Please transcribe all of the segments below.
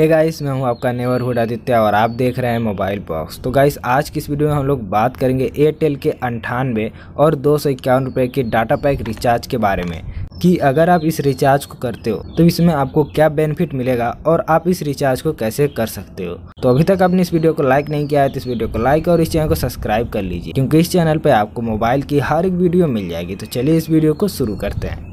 Hey guys, मैं हूं आपका नेवरहुड आदित्य और आप देख रहे हैं मोबाइल बॉक्स। तो गाइस, आज की इस वीडियो में हम लोग बात करेंगे एयरटेल के 98 और 251 रुपये के डाटा पैक रिचार्ज के बारे में कि अगर आप इस रिचार्ज को करते हो तो इसमें आपको क्या बेनिफिट मिलेगा और आप इस रिचार्ज को कैसे कर सकते हो। तो अभी तक आपने इस वीडियो को लाइक नहीं किया है तो इस वीडियो को लाइक और इस चैनल को सब्सक्राइब कर लीजिए, क्योंकि इस चैनल पर आपको मोबाइल की हर एक वीडियो मिल जाएगी। तो चलिए इस वीडियो को शुरू करते हैं।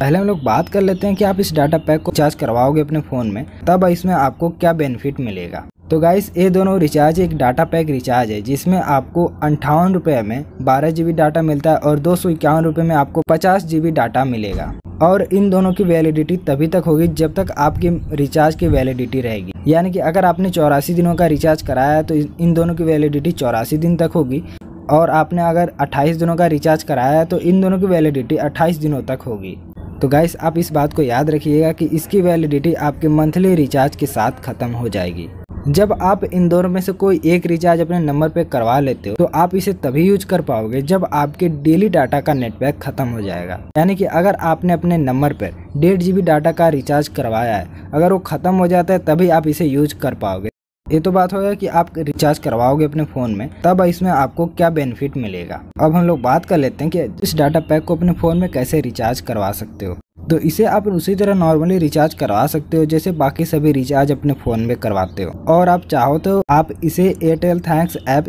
पहले हम लोग बात कर लेते हैं कि आप इस डाटा पैक को रिचार्ज करवाओगे अपने फ़ोन में, तब इसमें आपको क्या बेनिफिट मिलेगा। तो गाइस, ये दोनों रिचार्ज एक डाटा पैक रिचार्ज है जिसमें आपको 58 रुपये में 12 GB डाटा मिलता है और 251 रुपये में आपको 50 GB डाटा मिलेगा। और इन दोनों की वैलिडिटी तभी तक होगी जब तक आपकी रिचार्ज की वैलिडिटी रहेगी, यानी कि अगर आपने 84 दिनों का रिचार्ज कराया है तो इन दोनों की वैलिडिटी 84 दिन तक होगी, और आपने अगर 28 दिनों का रिचार्ज कराया है तो इन दोनों की वैलिडिटी 28 दिनों तक होगी। तो गाइस, आप इस बात को याद रखिएगा कि इसकी वैलिडिटी आपके मंथली रिचार्ज के साथ ख़त्म हो जाएगी। जब आप इन दोनों में से कोई एक रिचार्ज अपने नंबर पे करवा लेते हो तो आप इसे तभी यूज कर पाओगे जब आपके डेली डाटा का नेट पैक खत्म हो जाएगा। यानी कि अगर आपने अपने नंबर पर 1.5 GB डाटा का रिचार्ज करवाया है, अगर वो ख़त्म हो जाता है तभी आप इसे यूज कर पाओगे। ये तो बात होगा कि आप रिचार्ज करवाओगे अपने फ़ोन में, तब इसमें आपको क्या बेनिफिट मिलेगा। अब हम लोग बात कर लेते हैं कि इस डाटा पैक को अपने फ़ोन में कैसे रिचार्ज करवा सकते हो। तो इसे आप उसी तरह नॉर्मली रिचार्ज करवा सकते हो जैसे बाकी सभी रिचार्ज अपने फ़ोन में करवाते हो, और आप चाहो तो आप इसे एयरटेल थैंक्स ऐप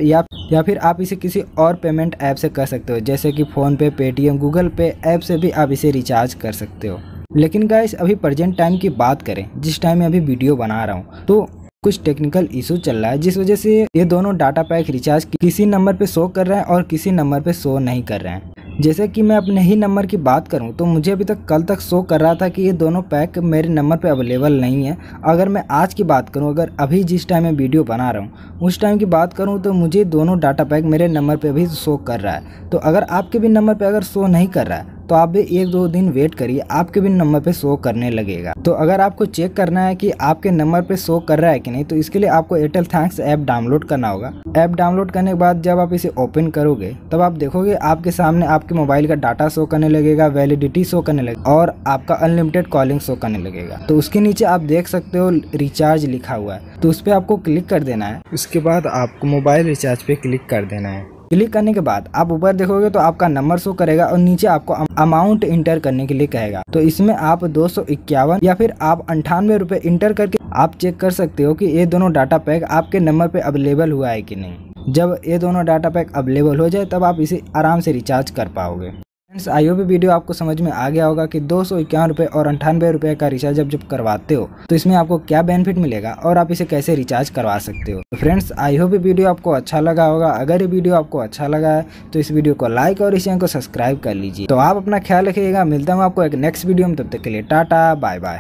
या फिर आप इसे किसी और पेमेंट ऐप से कर सकते हो, जैसे कि PhonePe, Paytm, Google Pay app से भी आप इसे रिचार्ज कर सकते हो। लेकिन गाइस, अभी प्रेजेंट टाइम की बात करें, जिस टाइम मैं अभी वीडियो बना रहा हूँ, तो कुछ टेक्निकल इशू चल रहा है जिस वजह से ये दोनों डाटा पैक रिचार्ज किसी नंबर पे शो कर रहे हैं और किसी नंबर पे शो नहीं कर रहे हैं। जैसे कि मैं अपने ही नंबर की बात करूं तो मुझे अभी तक कल तक शो कर रहा था कि ये दोनों पैक मेरे नंबर पे अवेलेबल नहीं है। अगर मैं आज की बात करूं, अगर अभी जिस टाइम मैं वीडियो बना रहा हूँ उस टाइम की बात करूँ तो मुझे दोनों डाटा पैक मेरे नंबर पर भी शो कर रहा है। तो अगर आपके भी नंबर पर अगर शो नहीं कर रहा है तो आप भी 1-2 दिन वेट करिए, आपके भी नंबर पे शो करने लगेगा। तो अगर आपको चेक करना है कि आपके नंबर पे शो कर रहा है कि नहीं, तो इसके लिए आपको एयरटेल थैंक्स ऐप डाउनलोड करना होगा। ऐप डाउनलोड करने के बाद जब आप इसे ओपन करोगे तब आप देखोगे आपके सामने आपके मोबाइल का डाटा शो करने लगेगा, वैलिडिटी शो करने लगेगा और आपका अनलिमिटेड कॉलिंग शो करने लगेगा। तो उसके नीचे आप देख सकते हो रिचार्ज लिखा हुआ है, तो उस पर आपको क्लिक कर देना है। उसके बाद आपको मोबाइल रिचार्ज पे क्लिक कर देना है। क्लिक करने के बाद आप ऊपर देखोगे तो आपका नंबर शो करेगा और नीचे आपको अमाउंट इंटर करने के लिए कहेगा। तो इसमें आप 251 या फिर आप 98 रुपये इंटर करके आप चेक कर सकते हो कि ये दोनों डाटा पैक आपके नंबर पे अवेलेबल हुआ है कि नहीं। जब ये दोनों डाटा पैक अवेलेबल हो जाए तब आप इसे आराम से रिचार्ज कर पाओगे। फ्रेंड्स, आई होप वीडियो आपको समझ में आ गया होगा कि 251 रुपये और 98 रुपये का रिचार्ज जब करवाते हो तो इसमें आपको क्या बेनिफिट मिलेगा और आप इसे कैसे रिचार्ज करवा सकते हो। तो फ्रेंड्स, आई होप वीडियो आपको अच्छा लगा होगा। अगर ये वीडियो आपको अच्छा लगा है तो इस वीडियो को लाइक और इस चैनल को सब्सक्राइब कर लीजिए। तो आप अपना ख्याल रखिएगा। मिलता हूँ आपको एक नेक्स्ट वीडियो में, तब तक के लिए टाटा बाय बाय।